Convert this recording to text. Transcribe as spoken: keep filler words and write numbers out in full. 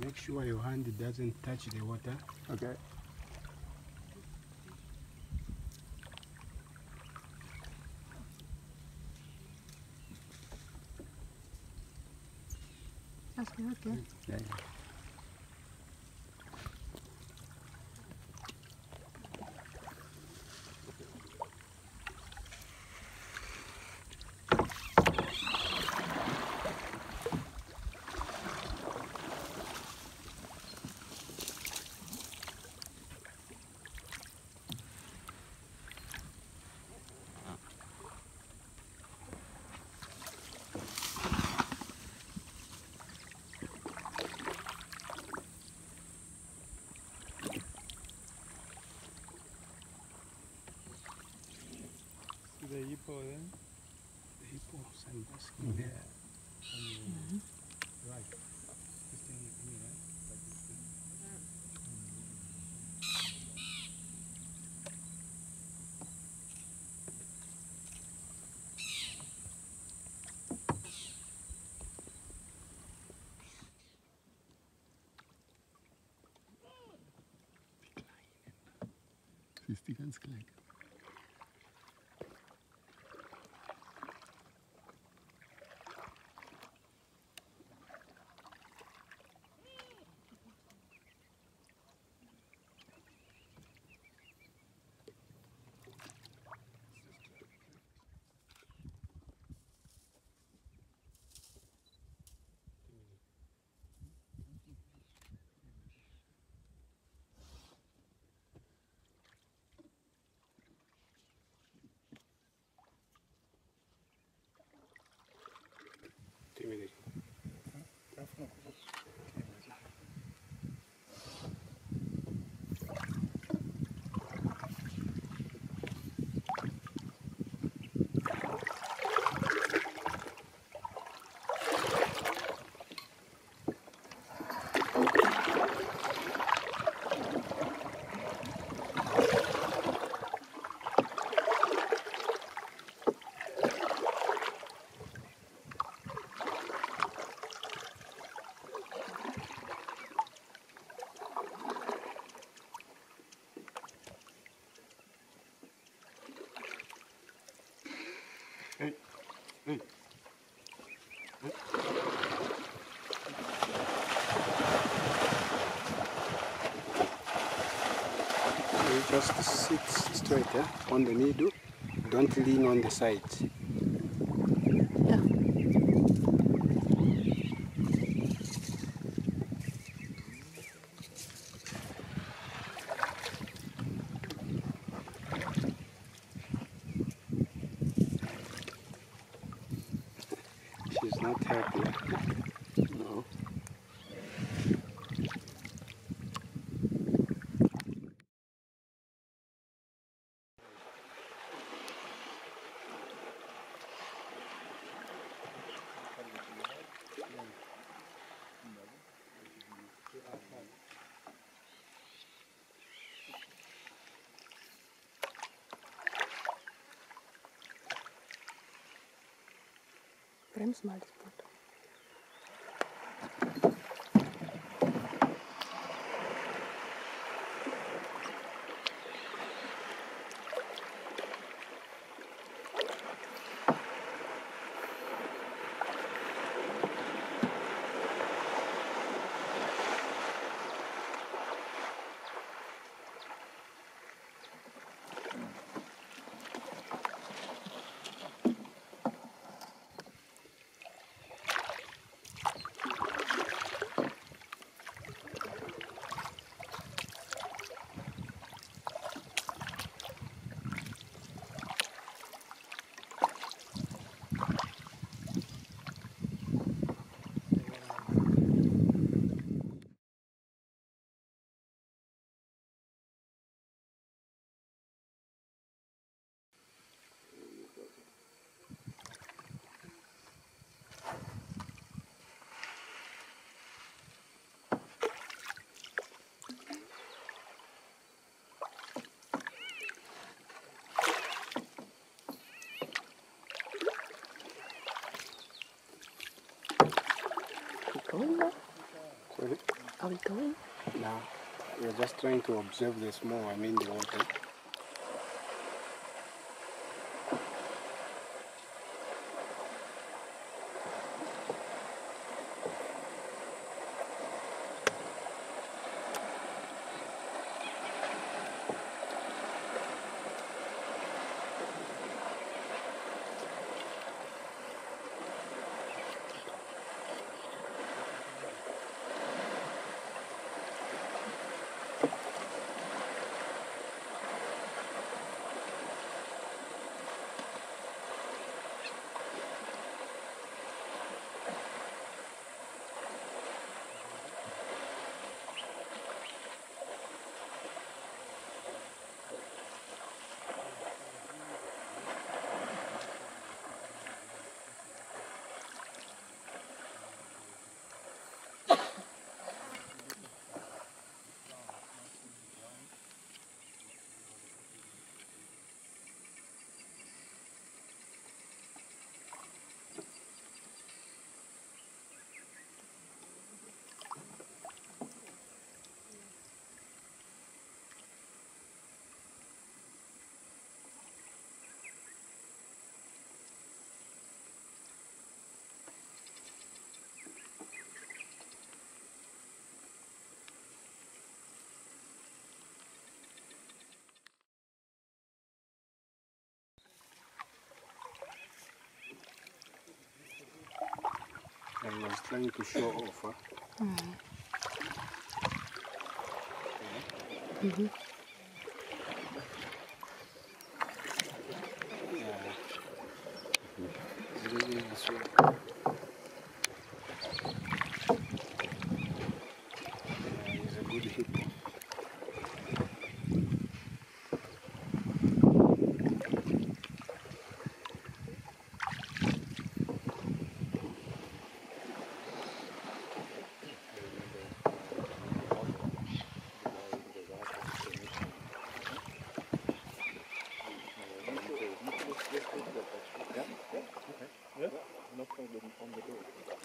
Make sure your hand doesn't touch the water. Okay. That's good, okay. Yeah, yeah. The hippo, then? The hippo, sandbasking there. Mm-hmm. Right. It's staying with me, right? Like this thing. Das ist die ganz kleine. Thank you. Hey. Hey. You just sit straight eh? on the needle. Don't lean on the sides. Yeah. She's not happy. No. Brems mal die Boot. Sorry. Are we going? No. We're just trying to observe the small, I mean the water. I was trying to show off, huh? Mm. Okay. Mm-hmm. Yeah, okay. Yeah, no problem on the road.